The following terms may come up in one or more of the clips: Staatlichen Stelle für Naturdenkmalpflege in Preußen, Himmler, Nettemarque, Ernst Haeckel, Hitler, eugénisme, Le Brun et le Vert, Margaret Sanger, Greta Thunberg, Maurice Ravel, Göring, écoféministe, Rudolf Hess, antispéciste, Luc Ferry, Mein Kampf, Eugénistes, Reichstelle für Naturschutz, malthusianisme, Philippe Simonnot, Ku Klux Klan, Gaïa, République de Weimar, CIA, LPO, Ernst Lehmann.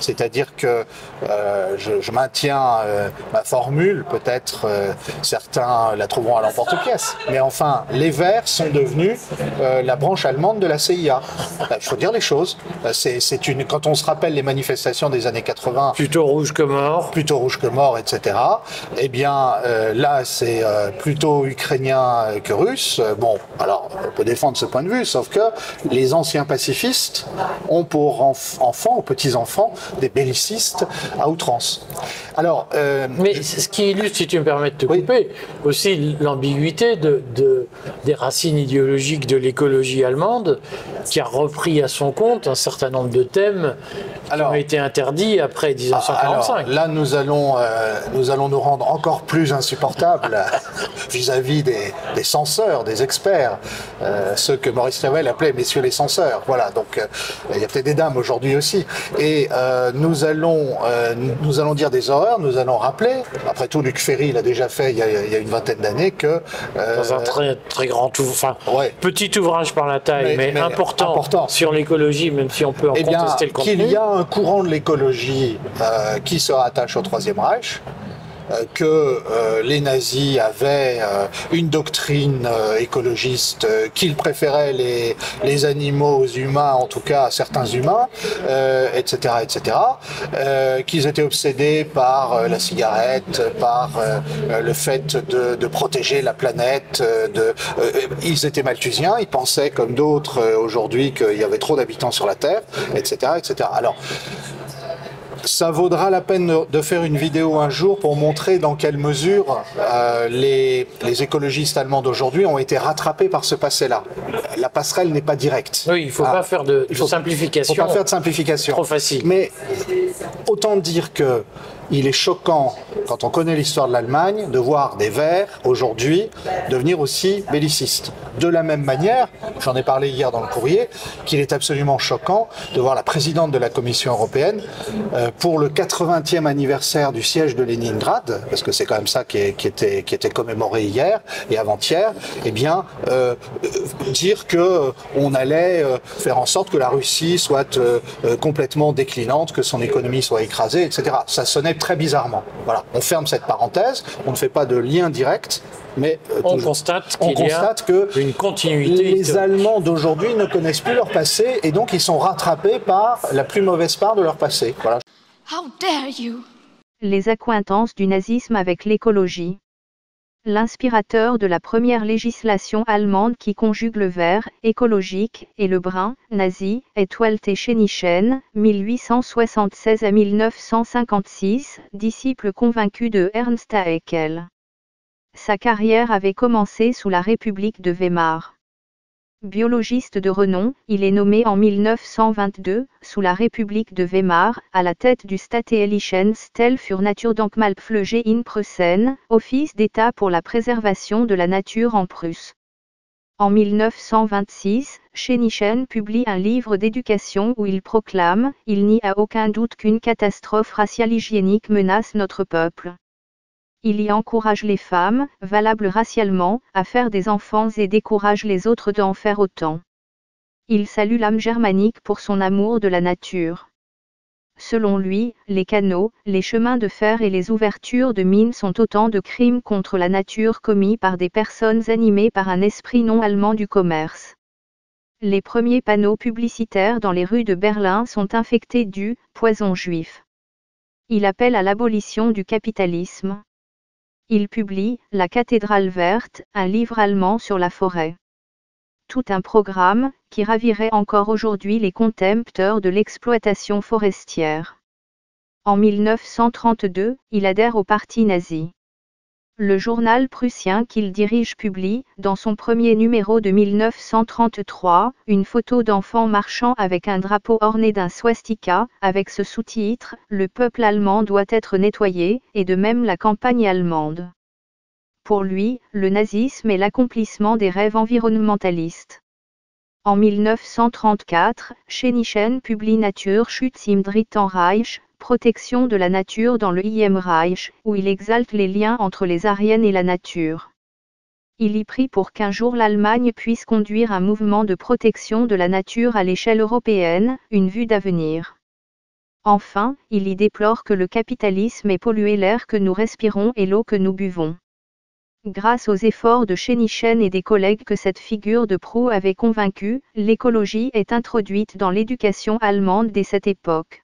C'est-à-dire que je maintiens ma formule, peut-être certains la trouveront à l'emporte-pièce, mais enfin, les Verts sont devenus la branche allemande de la CIA. Il faut dire les choses. C'est une, quand on se rappelle les manifestations des années 80... Plutôt rouge que mort. Plutôt rouge que mort, etc. Eh bien, là, c'est plutôt ukrainien que russe. Bon, alors, on peut défendre ce point de vue, sauf que les anciens pacifistes ont pour enfants, ou petits-enfants, des bellicistes à outrance. Alors, mais ce qui illustre, si tu me permets de te couper, aussi l'ambiguïté des racines idéologiques de l'écologie allemande, qui a repris à son compte un certain nombre de thèmes qui ont été interdits après 1945. Alors, là, nous allons nous rendre encore plus insupportables vis-à-vis des censeurs, des experts, ceux que Maurice Ravel appelait messieurs les censeurs. Voilà, donc il y a peut-être des dames aujourd'hui aussi. Et nous allons dire des horreurs, nous allons rappeler, après tout Luc Ferry l'a déjà fait il y a une vingtaine d'années, que... dans un très, très grand ouvrage, enfin, petit ouvrage par la taille, mais important sur l'écologie, même si on peut en contester le contenu. Qu'il y a un courant de l'écologie qui se rattache au Troisième Reich, que les nazis avaient une doctrine écologiste, qu'ils préféraient les animaux aux humains, en tout cas à certains humains, etc., etc., qu'ils étaient obsédés par la cigarette, par le fait de protéger la planète. Ils étaient malthusiens, ils pensaient comme d'autres aujourd'hui qu'il y avait trop d'habitants sur la Terre, etc., etc. Alors, ça vaudra la peine de faire une vidéo un jour pour montrer dans quelle mesure les écologistes allemands d'aujourd'hui ont été rattrapés par ce passé-là. La passerelle n'est pas directe. Oui, il ne faut pas faire de simplification. Il ne faut pas faire de simplification. Trop facile. Mais autant dire que il est choquant, quand on connaît l'histoire de l'Allemagne, de voir des Verts, aujourd'hui, devenir aussi bellicistes. De la même manière, j'en ai parlé hier dans le courrier, qu'il est absolument choquant de voir la présidente de la Commission européenne, pour le 80e anniversaire du siège de Leningrad, parce que c'est quand même ça qui était commémoré hier et avant-hier, eh bien, dire qu'on allait faire en sorte que la Russie soit complètement déclinante, que son économie soit écrasée, etc. Ça sonnait très bizarrement. Voilà, on ferme cette parenthèse, on ne fait pas de lien direct, mais on constate que une continuité les Allemands d'aujourd'hui ne connaissent plus leur passé et donc ils sont rattrapés par la plus mauvaise part de leur passé. Voilà. How dare you? Les accointances du nazisme avec l'écologie. L'inspirateur de la première législation allemande qui conjugue le vert écologique et le brun nazi est Walther Schoenichen, 1876 à 1956, disciple convaincu de Ernst Haeckel. Sa carrière avait commencé sous la République de Weimar. Biologiste de renom, il est nommé en 1922, sous la République de Weimar, à la tête du Staatlichen Stelle für Naturdenkmalpflege in Preußen, office d'État pour la préservation de la nature en Prusse. En 1926, Schoenichen publie un livre d'éducation où il proclame « Il n'y a aucun doute qu'une catastrophe raciale hygiénique menace notre peuple ». Il y encourage les femmes, valables racialement, à faire des enfants et décourage les autres d'en faire autant. Il salue l'âme germanique pour son amour de la nature. Selon lui, les canaux, les chemins de fer et les ouvertures de mines sont autant de crimes contre la nature commis par des personnes animées par un esprit non allemand du commerce. Les premiers panneaux publicitaires dans les rues de Berlin sont infectés du « poison juif ». Il appelle à l'abolition du capitalisme. Il publie « La cathédrale verte », un livre allemand sur la forêt. Tout un programme, qui ravirait encore aujourd'hui les contempteurs de l'exploitation forestière. En 1932, il adhère au parti nazi. Le journal prussien qu'il dirige publie, dans son premier numéro de 1933, une photo d'enfants marchant avec un drapeau orné d'un swastika, avec ce sous-titre « Le peuple allemand doit être nettoyé » et de même la campagne allemande. Pour lui, le nazisme est l'accomplissement des rêves environnementalistes. En 1934, Schoenichen publie Naturschutz im Dritten Reich, protection de la nature dans le IM Reich, où il exalte les liens entre les Aryens et la nature. Il y prie pour qu'un jour l'Allemagne puisse conduire un mouvement de protection de la nature à l'échelle européenne, une vue d'avenir. Enfin, il y déplore que le capitalisme ait pollué l'air que nous respirons et l'eau que nous buvons. Grâce aux efforts de Schoenichen et des collègues que cette figure de proue avait convaincu, l'écologie est introduite dans l'éducation allemande dès cette époque.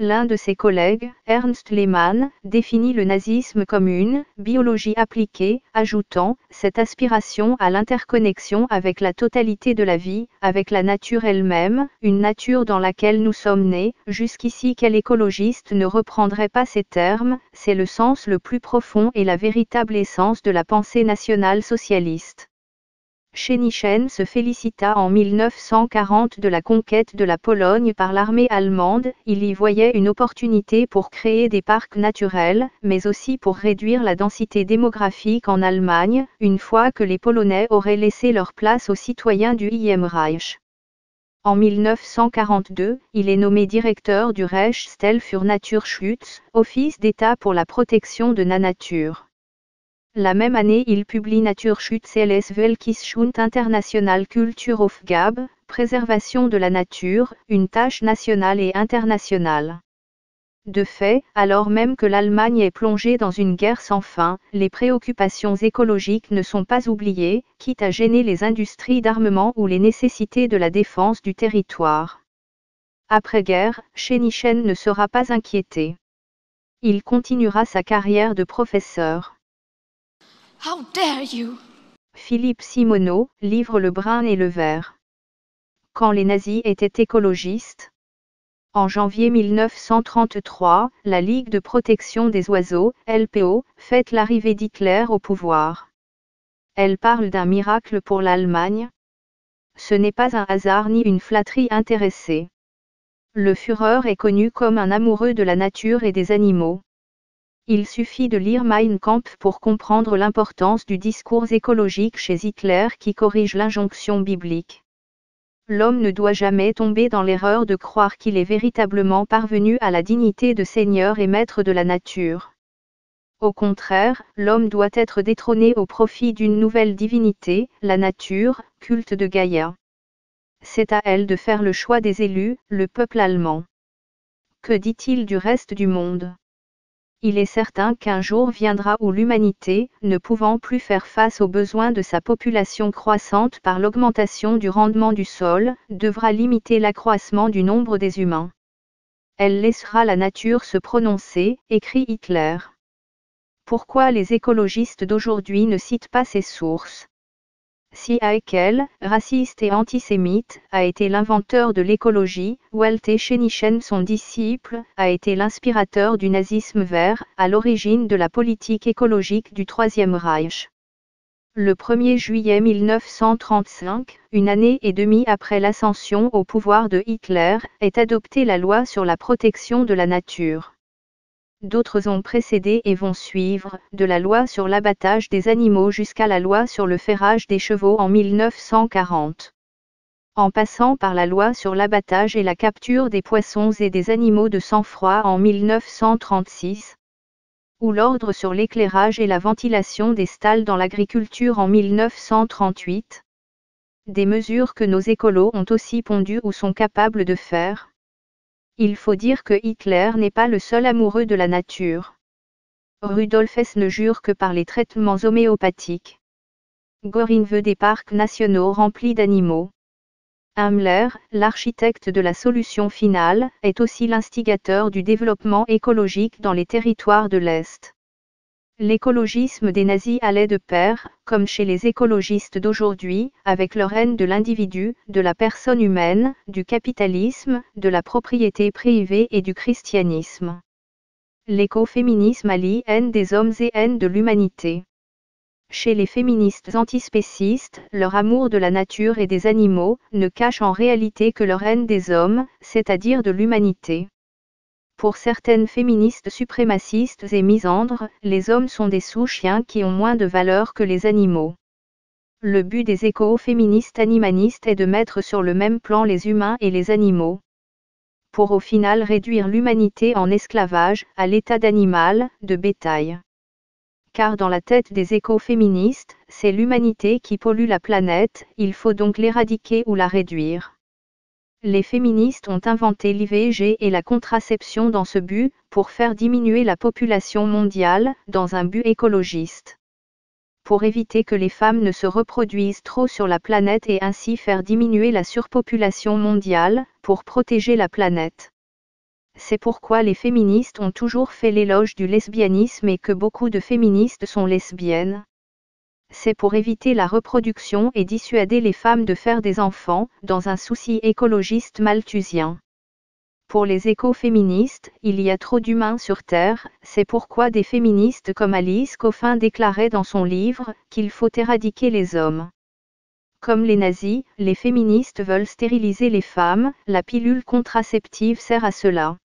L'un de ses collègues, Ernst Lehmann, définit le nazisme comme une « biologie appliquée », ajoutant « cette aspiration à l'interconnexion avec la totalité de la vie, avec la nature elle-même, une nature dans laquelle nous sommes nés ». Jusqu'ici, quel écologiste ne reprendrait pas ces termes? C'est le sens le plus profond et la véritable essence de la pensée nationale-socialiste. Schoenichen se félicita en 1940 de la conquête de la Pologne par l'armée allemande. Il y voyait une opportunité pour créer des parcs naturels, mais aussi pour réduire la densité démographique en Allemagne, une fois que les Polonais auraient laissé leur place aux citoyens du Ième Reich. En 1942, il est nommé directeur du Reichstelle für Naturschutz, office d'État pour la protection de la nature. La même année, il publie Naturschutz LS Weltkisschund International Kulturaufgabe, préservation de la nature, une tâche nationale et internationale. De fait, alors même que l'Allemagne est plongée dans une guerre sans fin, les préoccupations écologiques ne sont pas oubliées, quitte à gêner les industries d'armement ou les nécessités de la défense du territoire. Après-guerre, Schoenichen ne sera pas inquiété. Il continuera sa carrière de professeur. How dare you? Philippe Simonnot, livre Le Brun et le Vert. Quand les nazis étaient écologistes. En janvier 1933, la Ligue de protection des oiseaux, LPO, fête l'arrivée d'Hitler au pouvoir. Elle parle d'un miracle pour l'Allemagne. Ce n'est pas un hasard ni une flatterie intéressée. Le Führer est connu comme un amoureux de la nature et des animaux. Il suffit de lire Mein Kampf pour comprendre l'importance du discours écologique chez Hitler qui corrige l'injonction biblique. L'homme ne doit jamais tomber dans l'erreur de croire qu'il est véritablement parvenu à la dignité de seigneur et maître de la nature. Au contraire, l'homme doit être détrôné au profit d'une nouvelle divinité, la nature, culte de Gaïa. C'est à elle de faire le choix des élus, le peuple allemand. Que dit-il du reste du monde ? Il est certain qu'un jour viendra où l'humanité, ne pouvant plus faire face aux besoins de sa population croissante par l'augmentation du rendement du sol, devra limiter l'accroissement du nombre des humains. Elle laissera la nature se prononcer, écrit Hitler. Pourquoi les écologistes d'aujourd'hui ne citent pas ces sources? Si Haeckel, raciste et antisémite, a été l'inventeur de l'écologie, Walther Schoenichen, son disciple, a été l'inspirateur du nazisme vert, à l'origine de la politique écologique du Troisième Reich. Le 1er juillet 1935, une année et demie après l'ascension au pouvoir de Hitler, est adoptée la loi sur la protection de la nature. D'autres ont précédé et vont suivre, de la loi sur l'abattage des animaux jusqu'à la loi sur le ferrage des chevaux en 1940. En passant par la loi sur l'abattage et la capture des poissons et des animaux de sang-froid en 1936, ou l'ordre sur l'éclairage et la ventilation des stalles dans l'agriculture en 1938. Des mesures que nos écolos ont aussi pondues ou sont capables de faire. Il faut dire que Hitler n'est pas le seul amoureux de la nature. Rudolf Hess ne jure que par les traitements homéopathiques. Göring veut des parcs nationaux remplis d'animaux. Himmler, l'architecte de la solution finale, est aussi l'instigateur du développement écologique dans les territoires de l'Est. L'écologisme des nazis allait de pair, comme chez les écologistes d'aujourd'hui, avec leur haine de l'individu, de la personne humaine, du capitalisme, de la propriété privée et du christianisme. L'écoféminisme allie haine des hommes et haine de l'humanité. Chez les féministes antispécistes, leur amour de la nature et des animaux ne cache en réalité que leur haine des hommes, c'est-à-dire de l'humanité. Pour certaines féministes suprémacistes et misandres, les hommes sont des sous-chiens qui ont moins de valeur que les animaux. Le but des éco-féministes animalistes est de mettre sur le même plan les humains et les animaux. Pour au final réduire l'humanité en esclavage, à l'état d'animal, de bétail. Car dans la tête des éco-féministes, c'est l'humanité qui pollue la planète, il faut donc l'éradiquer ou la réduire. Les féministes ont inventé l'IVG et la contraception dans ce but, pour faire diminuer la population mondiale, dans un but écologiste. Pour éviter que les femmes ne se reproduisent trop sur la planète et ainsi faire diminuer la surpopulation mondiale, pour protéger la planète. C'est pourquoi les féministes ont toujours fait l'éloge du lesbianisme et que beaucoup de féministes sont lesbiennes. C'est pour éviter la reproduction et dissuader les femmes de faire des enfants, dans un souci écologiste malthusien. Pour les écoféministes, il y a trop d'humains sur Terre, c'est pourquoi des féministes comme Alice Coffin déclarait dans son livre qu'il faut éradiquer les hommes. Comme les nazis, les féministes veulent stériliser les femmes, la pilule contraceptive sert à cela.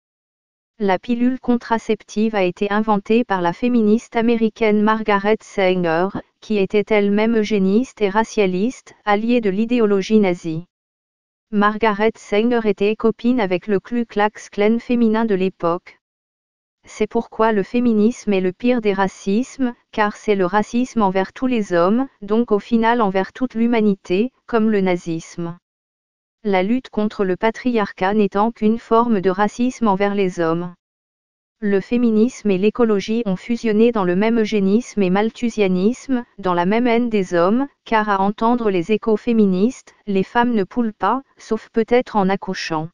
La pilule contraceptive a été inventée par la féministe américaine Margaret Sanger, qui était elle-même eugéniste et racialiste, alliée de l'idéologie nazie. Margaret Sanger était copine avec le Ku Klux Klan féminin de l'époque. C'est pourquoi le féminisme est le pire des racismes, car c'est le racisme envers tous les hommes, donc au final envers toute l'humanité, comme le nazisme. La lutte contre le patriarcat n'étant qu'une forme de racisme envers les hommes. Le féminisme et l'écologie ont fusionné dans le même eugénisme et malthusianisme, dans la même haine des hommes, car à entendre les écoféministes, les femmes ne poulent pas, sauf peut-être en accouchant.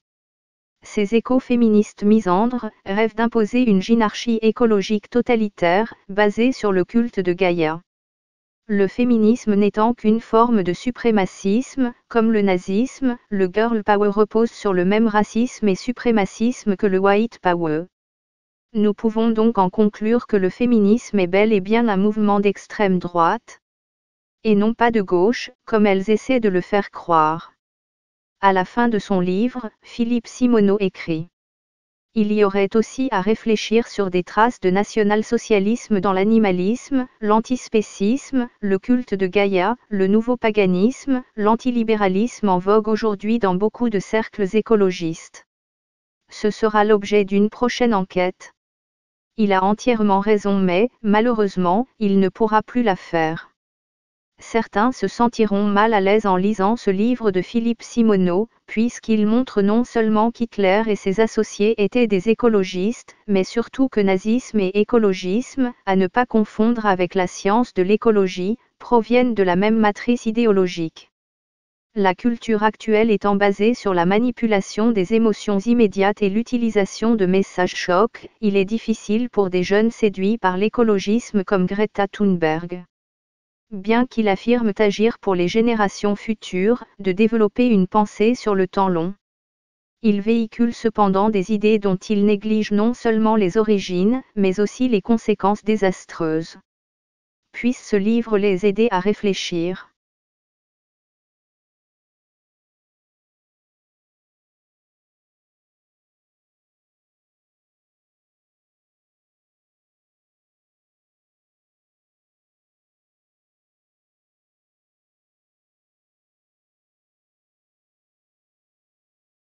Ces écoféministes misandres rêvent d'imposer une gynarchie écologique totalitaire, basée sur le culte de Gaïa. Le féminisme n'étant qu'une forme de suprémacisme, comme le nazisme, le girl power repose sur le même racisme et suprémacisme que le white power. Nous pouvons donc en conclure que le féminisme est bel et bien un mouvement d'extrême droite, et non pas de gauche, comme elles essaient de le faire croire. À la fin de son livre, Philippe Simonnot écrit « Il y aurait aussi à réfléchir sur des traces de national-socialisme dans l'animalisme, l'antispécisme, le culte de Gaïa, le nouveau paganisme, l'antilibéralisme en vogue aujourd'hui dans beaucoup de cercles écologistes. Ce sera l'objet d'une prochaine enquête. » Il a entièrement raison mais, malheureusement, il ne pourra plus la faire. Certains se sentiront mal à l'aise en lisant ce livre de Philippe Simonnot, puisqu'il montre non seulement qu'Hitler et ses associés étaient des écologistes, mais surtout que nazisme et écologisme, à ne pas confondre avec la science de l'écologie, proviennent de la même matrice idéologique. La culture actuelle étant basée sur la manipulation des émotions immédiates et l'utilisation de messages chocs, il est difficile pour des jeunes séduits par l'écologisme comme Greta Thunberg. Bien qu'il affirme agir pour les générations futures, de développer une pensée sur le temps long. Il véhicule cependant des idées dont il néglige non seulement les origines, mais aussi les conséquences désastreuses. Puisse ce livre les aider à réfléchir.